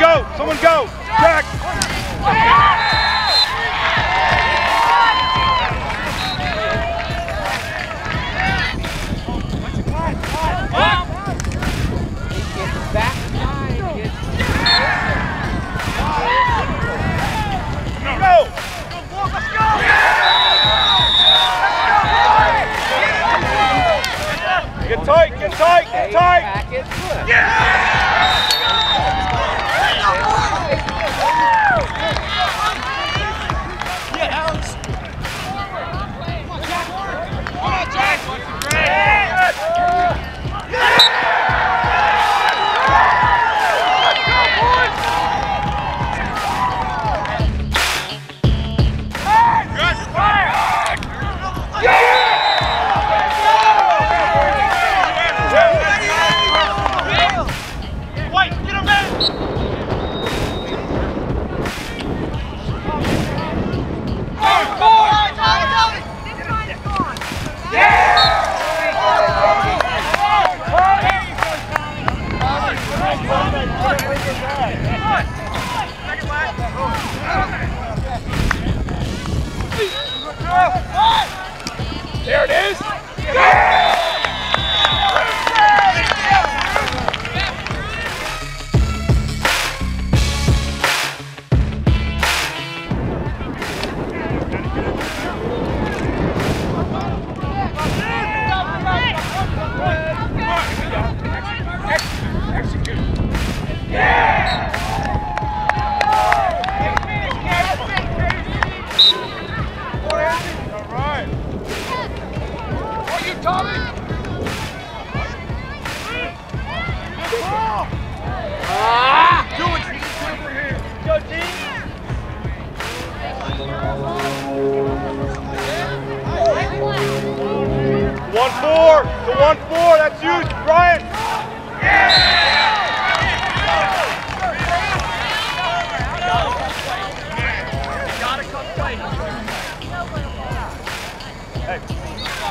go! Someone go! Jack! Get tight, get tight, get tight! Yeah! Get Alex! Come on, Jack! Come on, Jack! There it is! Yeah! Hey,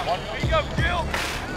one feet up, Jill.